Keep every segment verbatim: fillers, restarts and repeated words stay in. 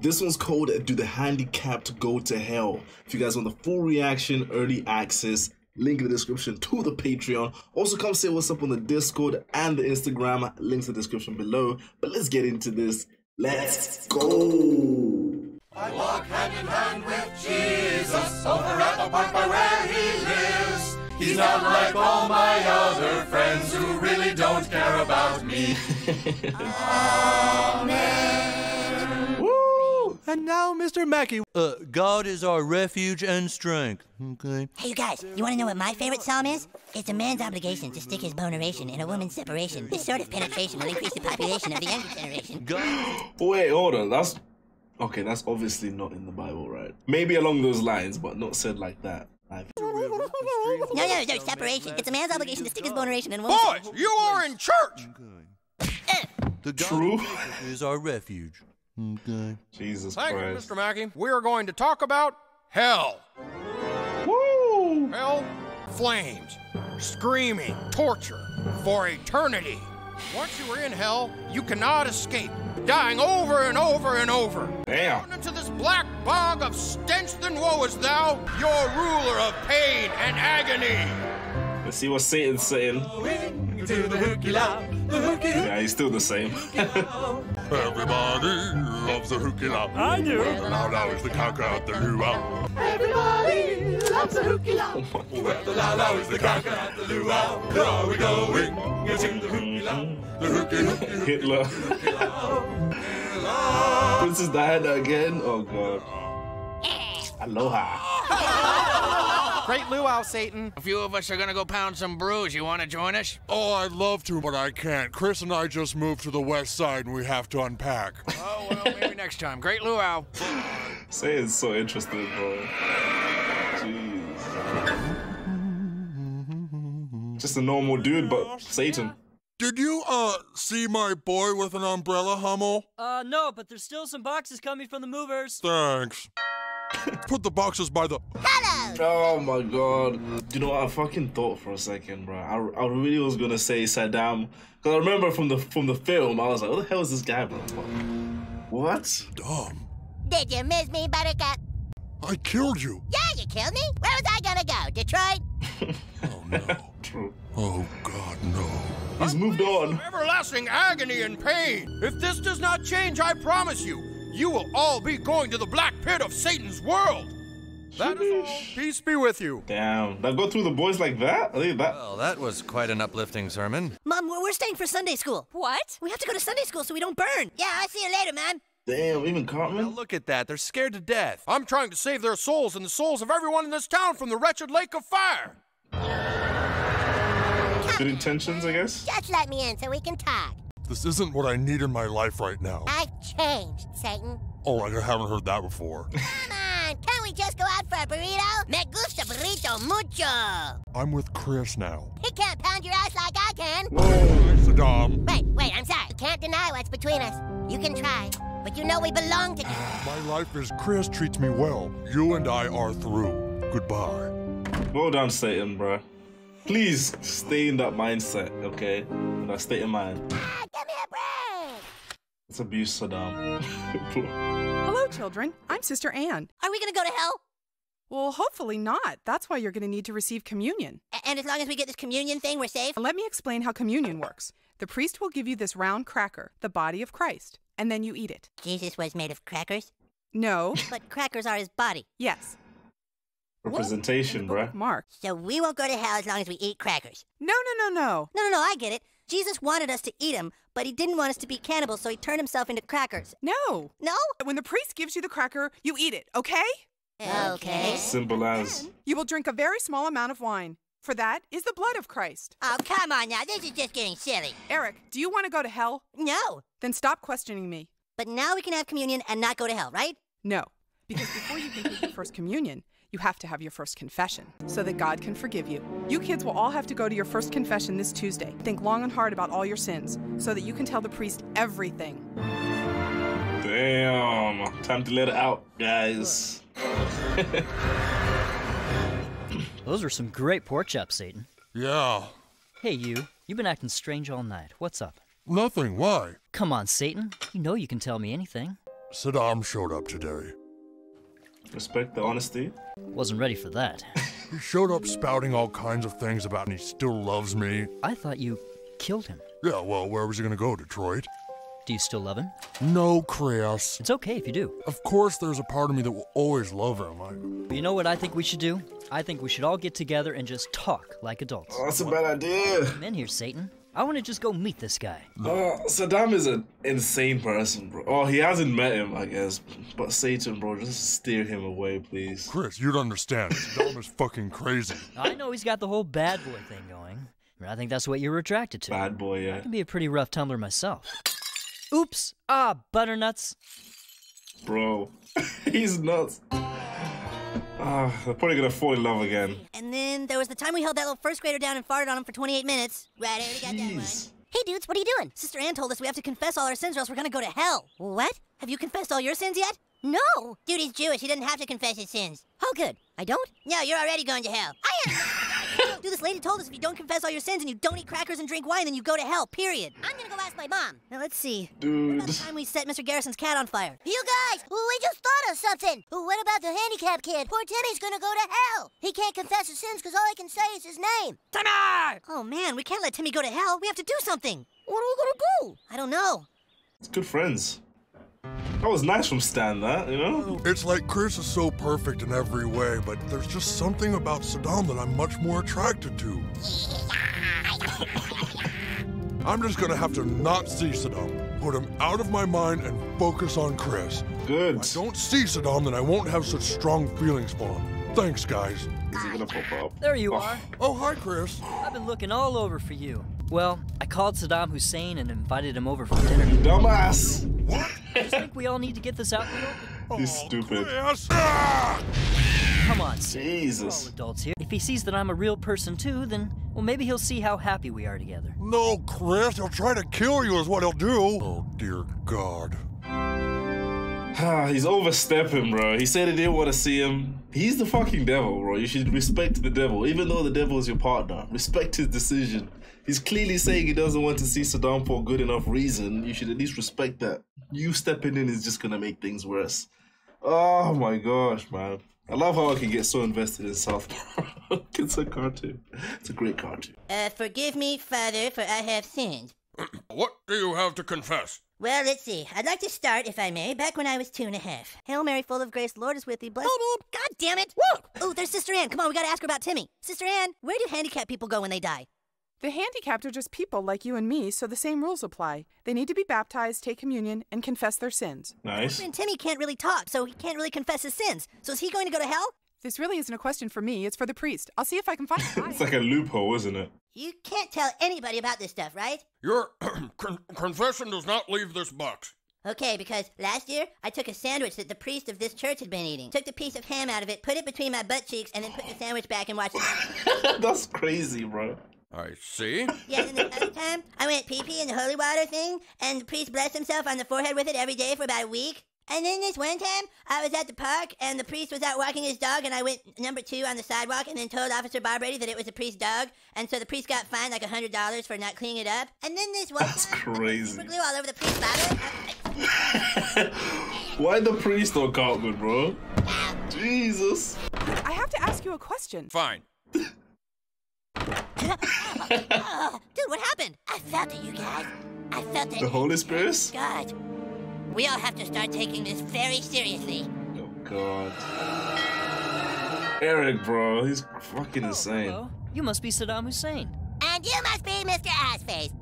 This one's called Do the Handicapped Go to Hell? If you guys want the full reaction, early access, link in the description to the Patreon. Also come say what's up on the Discord and the Instagram, links in the description below. But let's get into this. Let's go! I walk hand in hand with Jesus over at the park by where he lives. He's not like all my other friends who really don't care about me. Amen. Woo! And now, Mister Mackey. Uh, God is our refuge and strength. Okay. Hey, you guys, you want to know what my favorite psalm is? It's a man's obligation to stick his boneration in a woman's separation. This sort of penetration will increase the population of the younger generation. God. Wait, hold on. That's... Okay, that's obviously not in the Bible, right? Maybe along those lines, but not said like that. I've... No, no, no, separation. It's a man's obligation to stick his boneration in a woman's... Boys, you are in church! The True is our refuge. Okay. Jesus Thank Christ. You, Mister Mackey. We are going to talk about hell. Woo! Hell, flames, screaming, torture for eternity. Once you are in hell, you cannot escape, dying over and over and over. Damn. Down into this black bog of stench and woe is thou, your ruler of pain and agony. Let's see what Satan's saying. To the hooky la, the hooky. Yeah, he's still the same. Everybody loves the hooky la. I do. Now, now is the cock out the luau. Everybody loves the hooky la. Now, now is the cock out the luau. Where are we going? It's in the hooky la. The hooky hooky Hitler. Princess Diana again? Oh, God. Aloha. Great luau, Satan. A few of us are gonna go pound some brews. You wanna join us? Oh, I'd love to, but I can't. Chris and I just moved to the west side and we have to unpack. Oh, well, maybe next time. Great luau. Satan's so interested, boy. Jeez. Just a normal dude, but Satan. Did you, uh, see my boy with an umbrella, Hummel? Uh, no, but there's still some boxes coming from the movers. Thanks. Put the boxes by the... Hello! Oh my God. You know what, I fucking thought for a second, bro. I, I really was gonna say Saddam. Cause I remember from the from the film, I was like, what the hell is this guy, bro? What? Dumb. Did you miss me, Buttercup? I killed you. Yeah, you killed me? Where was I gonna go, Detroit? Oh no. True. Oh God, no. He's moved on. Everlasting agony and pain. If this does not change, I promise you, you will all be going to the black pit of Satan's world. That is all. Peace be with you. Damn. That go through the boys like that? I think that... Well, that was quite an uplifting sermon. Mom, we're staying for Sunday school. What? We have to go to Sunday school so we don't burn. Yeah, I'll see you later, man. Damn, even Cartman? Now look at that. They're scared to death. I'm trying to save their souls and the souls of everyone in this town from the wretched lake of fire. Good intentions, I guess? Just let me in so we can talk. This isn't what I need in my life right now. I've changed, Satan. Oh, I haven't heard that before. Come on, can't we just go out for a burrito? Me gusta burrito mucho. I'm with Chris now. He can't pound your ass like I can. Whoa, Saddam. Wait, wait, I'm sorry. You can't deny what's between us. You can try, but you know we belong together. My life is Chris treats me well. You and I are through. Goodbye. Well done, Satan, bruh. Please stay in that mindset, okay? In that state of mind. Ah, give me a break! It's abuse, Saddam. Hello, children. I'm Sister Anne. Are we gonna go to hell? Well, hopefully not. That's why you're gonna need to receive communion. A and as long as we get this communion thing, we're safe? Let me explain how communion works. The priest will give you this round cracker, the body of Christ, and then you eat it. Jesus was made of crackers? No. But crackers are his body. Yes. Representation, bruh. Mark. So we won't go to hell as long as we eat crackers. No, no, no, no. No, no, no, I get it. Jesus wanted us to eat him, but he didn't want us to be cannibals, so he turned himself into crackers. No. No? When the priest gives you the cracker, you eat it, okay? Okay. Simple as. You will drink a very small amount of wine. For that is the blood of Christ. Oh, come on now. This is just getting silly. Eric, do you want to go to hell? No. Then stop questioning me. But now we can have communion and not go to hell, right? No. Because before you can take your first communion, you have to have your first confession so that God can forgive you. You kids will all have to go to your first confession this Tuesday. Think long and hard about all your sins so that you can tell the priest everything. Damn. Time to let it out, guys. Those were some great pork chops, Satan. Yeah. Hey, you. You've been acting strange all night. What's up? Nothing. Why? Come on, Satan. You know you can tell me anything. Saddam showed up today. Respect the honesty. Wasn't ready for that. He showed up spouting all kinds of things about and he still loves me. I thought you killed him. Yeah, well, where was he gonna go, Detroit? Do you still love him? No, Chris. It's okay if you do. Of course there's a part of me that will always love him. I... You know what I think we should do? I think we should all get together and just talk like adults. Oh, that's a bad idea. Come in here, Satan. I want to just go meet this guy. Oh, Saddam is an insane person, bro. Oh, he hasn't met him, I guess. But Satan, bro, just steer him away, please. Chris, you'd understand. Saddam is fucking crazy. I know he's got the whole bad boy thing going. I think that's what you're attracted to. Bad boy, yeah. I can be a pretty rough tumbler myself. Oops! Ah, butternuts! Bro, he's nuts. Ah, they're probably gonna fall in love again. And then there was the time we held that little first grader down and farted on him for twenty-eight minutes. Right, I already got that one. Hey dudes, what are you doing? Sister Anne told us we have to confess all our sins or else we're gonna go to hell. What? Have you confessed all your sins yet? No! Dude, he's Jewish, he doesn't have to confess his sins. Oh good, I don't? No, you're already going to hell. I am! Dude, this lady told us if you don't confess all your sins and you don't eat crackers and drink wine, then you go to hell, period. I'm gonna go ask my mom. Now, let's see. Dude. What about the time we set Mister Garrison's cat on fire? You guys, we just thought of something. What about the handicapped kid? Poor Timmy's gonna go to hell. He can't confess his sins because all he can say is his name. Timmy! Oh, man, we can't let Timmy go to hell. We have to do something. What are we gonna do? I don't know. It's good friends. That was nice from Stan, that, you know? It's like Chris is so perfect in every way, but there's just something about Saddam that I'm much more attracted to. I'm just gonna have to not see Saddam, put him out of my mind, and focus on Chris. Good. If I don't see Saddam, then I won't have such strong feelings for him. Thanks, guys. Is he gonna pop up? There you oh. are. Oh, hi, Chris. I've been looking all over for you. Well, I called Saddam Hussein and invited him over for dinner. You dumbass! What? I think we all need to get this out. He's oh, stupid. Ah! Come on, Satan. Jesus. We're all adults here. If he sees that I'm a real person too, then, well, maybe he'll see how happy we are together. No, Chris, he'll try to kill you is what he'll do. Oh, dear God. He's overstepping, bro. He said he didn't want to see him. He's the fucking devil, bro. You should respect the devil, even though the devil is your partner. Respect his decision. He's clearly saying he doesn't want to see Saddam for a good enough reason. You should at least respect that. You stepping in is just gonna make things worse. Oh my gosh, man. I love how I can get so invested in South Park. It's a cartoon. It's a great cartoon. Uh, forgive me, Father, for I have sinned. What do you have to confess? Well, let's see. I'd like to start, if I may, back when I was two and a half. Hail Mary, full of grace, Lord is with thee. Bless. God damn it! Oh, there's Sister Anne. Come on, we gotta ask her about Timmy. Sister Anne, where do handicapped people go when they die? The handicapped are just people like you and me, so the same rules apply. They need to be baptized, take communion, and confess their sins. Nice. And Timmy can't really talk, so he can't really confess his sins. So is he going to go to hell? This really isn't a question for me. It's for the priest. I'll see if I can find him. It's like a loophole, isn't it? You can't tell anybody about this stuff, right? Your con confession does not leave this box. Okay, because last year, I took a sandwich that the priest of this church had been eating. Took the piece of ham out of it, put it between my butt cheeks, and then put the sandwich back and watched it. That's crazy, bro. I see. Yes, and the other time, I went pee-pee in the holy water thing, and the priest blessed himself on the forehead with it every day for about a week. And then this one time, I was at the park, and the priest was out walking his dog, and I went number two on the sidewalk, and then told Officer Barbrady that it was the priest's dog, and so the priest got fined like one hundred dollars for not cleaning it up. And then this one That's time, crazy. Super glue all over the priest's body. Why the priest on Cartman, bro? Jesus. I have to ask you a question. Fine. Dude, what happened? I felt it, you guys. I felt it. The Holy Spirit? God. We all have to start taking this very seriously. Oh, God. Eric, bro, he's fucking oh, insane. Hello. You must be Saddam Hussein. And you must be Mister Assface.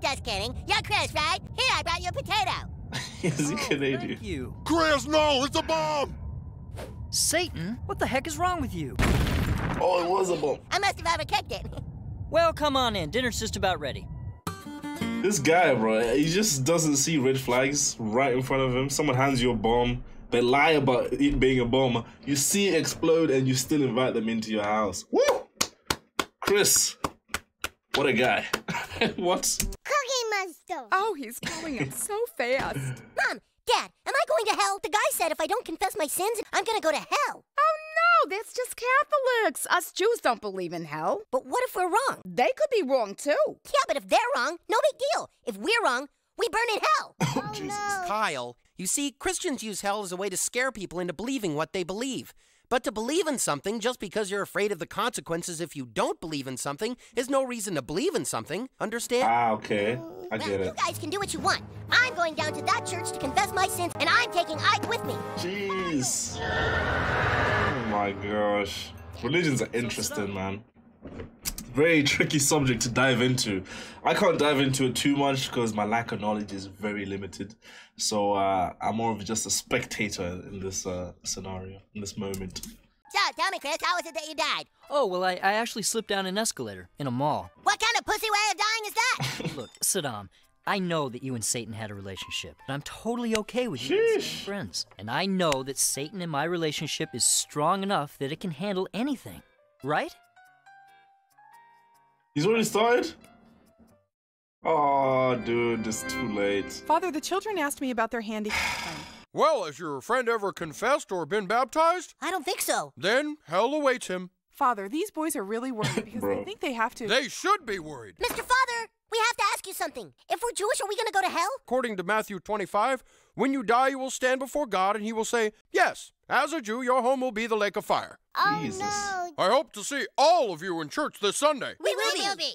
Just kidding. You're Chris, right? Here, I brought you a potato. Is he oh, Canadian? Thank you. Chris, no, it's a bomb! Satan, what the heck is wrong with you? Oh, it was a bomb. I must have overcooked it. Well, come on in. Dinner's just about ready. This guy, bro, he just doesn't see red flags right in front of him. Someone hands you a bomb. They lie about it being a bomb. You see it explode, and you still invite them into your house. Woo! Chris, what a guy. What? Cookie Monster. Oh, he's calling it so fast. Mom, Dad, am I going to hell? The guy said if I don't confess my sins, I'm going to go to hell. Oh, no. No, that's just Catholics. Us Jews don't believe in hell. But what if we're wrong? They could be wrong, too. Yeah, but if they're wrong, no big deal. If we're wrong, We burn in hell! Oh, oh Jesus. No. Kyle, you see, Christians use hell as a way to scare people into believing what they believe. But to believe in something just because you're afraid of the consequences if you don't believe in something is no reason to believe in something. Understand? Ah, okay. I well, get it. You guys can do what you want. I'm going down to that church to confess my sins, and I'm taking Ike with me. Jeez. Oh my gosh. Religions are interesting, man. Very tricky subject to dive into. I can't dive into it too much because my lack of knowledge is very limited. So uh, I'm more of just a spectator in this uh, scenario, in this moment. So, tell me, Chris, how was it that you died? Oh, well, I, I actually slipped down an escalator in a mall. What kind of pussy way of dying is that? Look, Saddam, I know that you and Satan had a relationship, and I'm totally okay with you being friends. And I know that Satan and my relationship is strong enough that it can handle anything, right? He's already started? Oh, dude, it's too late. Father, the children asked me about their handicap. Well, has your friend ever confessed or been baptized? I don't think so. Then hell awaits him. Father, these boys are really worried because they think they have to. They should be worried. Mister Father, we have to ask you something. If we're Jewish, are we going to go to hell? According to Matthew twenty-five, when you die, you will stand before God and he will say, yes, as a Jew, your home will be the lake of fire. Oh, Jesus. No. I hope to see all of you in church this Sunday. We, we will be.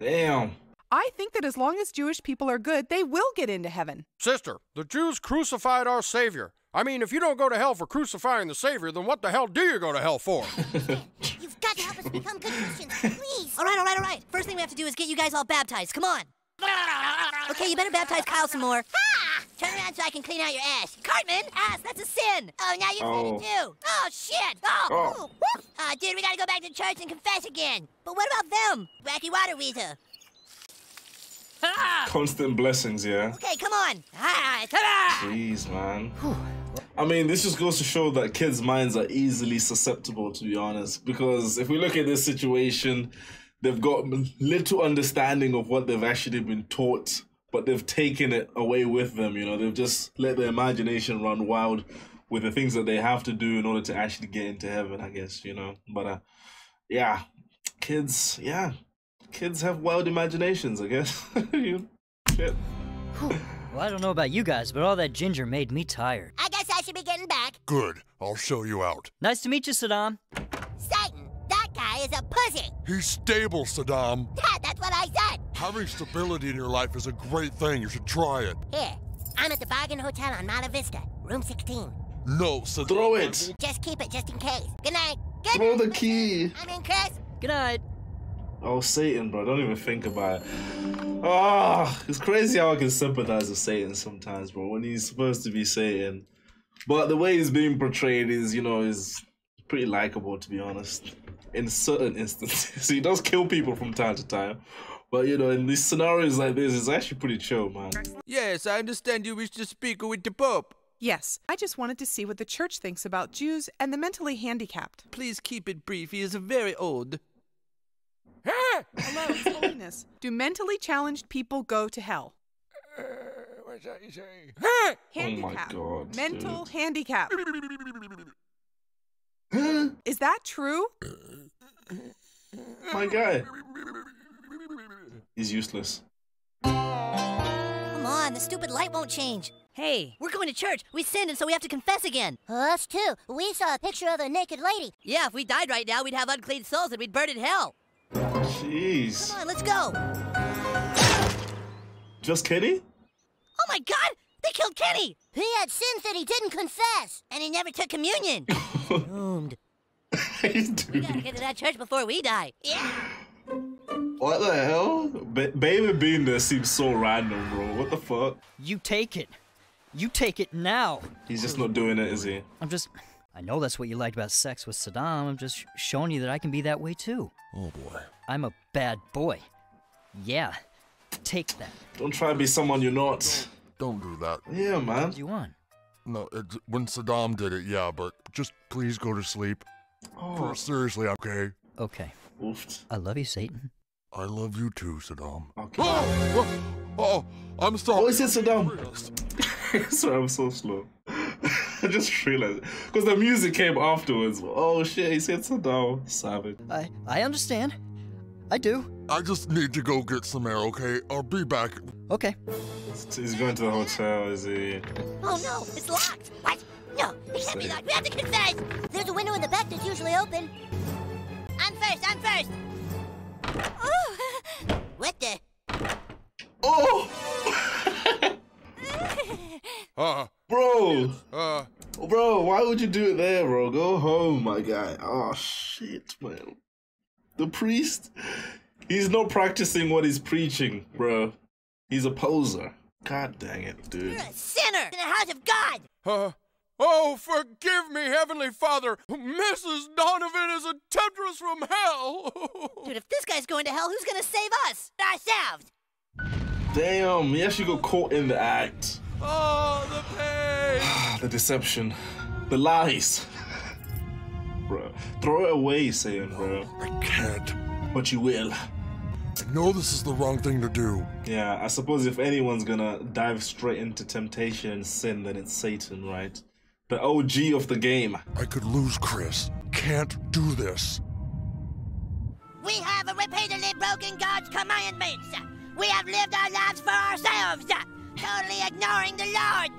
be. Damn. I think that as long as Jewish people are good, they will get into heaven. Sister, the Jews crucified our Savior. I mean, if you don't go to hell for crucifying the Savior, then what the hell do you go to hell for? You've got to help us become good Christians, please. All right, all right, all right. First thing we have to do is get you guys all baptized. Come on. Okay, you better baptize Kyle some more. Ah! Turn around so I can clean out your ass. Cartman, ass, that's a sin. Oh, now you've oh. said it too. Oh, shit. Oh, oh. Uh, dude, we gotta go back to church and confess again. But what about them? Wacky water weasel. Constant blessings, yeah. Okay, come on. Jeez, man. Whew. I mean, this just goes to show that kids' minds are easily susceptible, to be honest. Because if we look at this situation, they've got little understanding of what they've actually been taught, but they've taken it away with them, you know. They've just let their imagination run wild with the things that they have to do in order to actually get into heaven, I guess, you know. But, uh, yeah, kids, yeah. Kids have wild imaginations, I guess. you, shit. Well, I don't know about you guys, but all that ginger made me tired. I guess I should be getting back. Good. I'll show you out. Nice to meet you, Saddam. Satan, that guy is a pussy. He's stable, Saddam. Yeah, that's what I said. Having stability in your life is a great thing. You should try it. Here, I'm at the Bargain Hotel on Mala Vista, room sixteen. No, Saddam. Throw it. Just keep it, just in case. Good night. Good Throw night. Throw the key. I mean, Chris. Good night. Oh, Satan, bro, don't even think about it. Ah, oh, it's crazy how I can sympathize with Satan sometimes, bro, when he's supposed to be Satan. But the way he's being portrayed is, you know, is pretty likable, to be honest, in certain instances. He does kill people from time to time. But, you know, in these scenarios like this, it's actually pretty chill, man. Yes, I understand you wish to speak with the Pope. Yes, I just wanted to see what the church thinks about Jews and the mentally handicapped. Please keep it brief. He is very old. Hello, His Holiness. Do mentally challenged people go to hell? Uh, what's that you say? Oh my God, mental dude. handicap. Is that true? My guy. He's useless. Come on, the stupid light won't change. Hey, we're going to church. We sinned, and so we have to confess again. Us too. We saw a picture of a naked lady. Yeah, if we died right now, we'd have unclean souls and we'd burn in hell. Jeez. Come on, let's go. Just Kenny? Oh my God, they killed Kenny. He had sins that he didn't confess, and he never took communion. Doomed. He's doomed. We gotta get to that church before we die. Yeah. What the hell? Ba baby being there seems so random, bro. What the fuck? You take it. You take it now. He's just not doing it, is he? I'm just... I know that's what you liked about sex with Saddam. I'm just showing you that I can be that way, too. Oh, boy. I'm a bad boy. Yeah. Take that. Don't try to be someone you're not. Don't, don't do that. Yeah, man. What do you want? No, it, when Saddam did it, yeah, but just please go to sleep. Oh. Seriously, okay? Okay. Oof. I love you, Satan. I love you, too, Saddam. Okay. Oh! Oh! Oh! I'm sorry. Oh, is it Saddam? Sorry, I'm so slow. I just realized, because the music came afterwards. Oh shit, he said Saddam. Savage. I, I understand. I do. I just need to go get some air, okay? I'll be back. Okay. He's going to the hotel, is he? Oh no, it's locked! What? No, it can't be locked. We have to get inside! There's a window in the back that's usually open. I'm first, I'm first! Ooh. What the? Oh! uh, bro! Uh, bro, why would you do it there, bro? Go home, my guy. Oh, shit, man. The priest, he's not practicing what he's preaching, bro. He's a poser. God dang it, dude. You're a sinner in the house of God! Huh? Oh, forgive me, Heavenly Father. Missus Donovan is a temptress from hell. Dude, if this guy's going to hell, who's gonna save us? Ourselves! Damn, he actually got caught in the act. Oh, the pain! The deception. The lies. Bro, throw it away, Satan, bro. I can't. But you will. I know this is the wrong thing to do. Yeah, I suppose if anyone's gonna dive straight into temptation and sin, then it's Satan, right? The O G of the game. I could lose, Chris. Can't do this. We have repeatedly broken God's commandments. We have lived our lives for ourselves, totally ignoring the Lord.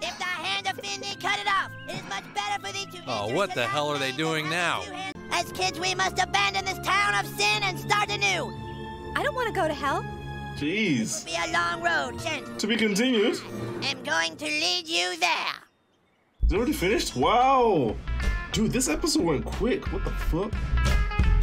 If thy hand offend thee, cut it off. It is much better for thee to... Oh, what the hell are they doing now? As kids, we must abandon this town of sin and start anew. I don't want to go to hell. Jeez. It will be a long road, gent. To be continued. I'm going to lead you there. Is it already finished? Wow. Dude, this episode went quick. What the fuck?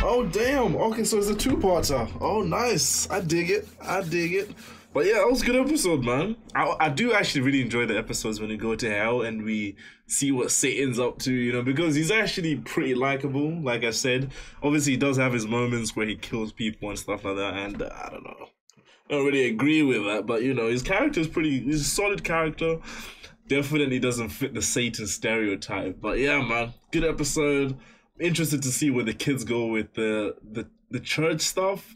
Oh, damn. Okay, so it's a two-parter. Oh, nice. I dig it. I dig it. But yeah, that was a good episode, man. I, I do actually really enjoy the episodes when we go to hell and we see what Satan's up to, you know, because he's actually pretty likable, like I said. Obviously, he does have his moments where he kills people and stuff like that, and uh, I don't know. I don't really agree with that, but, you know, his character is pretty... He's a solid character. Definitely doesn't fit the Satan stereotype. But yeah, man, good episode. Interested to see where the kids go with the, the, the church stuff.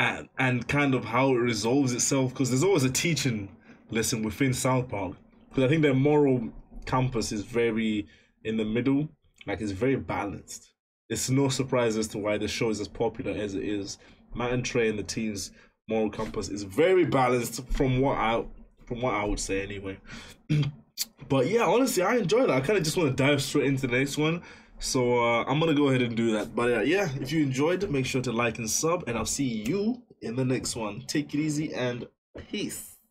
And, and kind of how it resolves itself, because there's always a teaching lesson within South Park, because I think their moral compass is very in the middle, like it's very balanced. It's no surprise as to why the show is as popular as it is. Matt and Trey and the team's moral compass is very balanced from what I, from what I would say anyway. But yeah, honestly, I enjoyed it. I kind of just want to dive straight into the next one. So uh, I'm going to go ahead and do that. But uh, yeah, if you enjoyed, make sure to like and sub, and I'll see you in the next one. Take it easy and peace.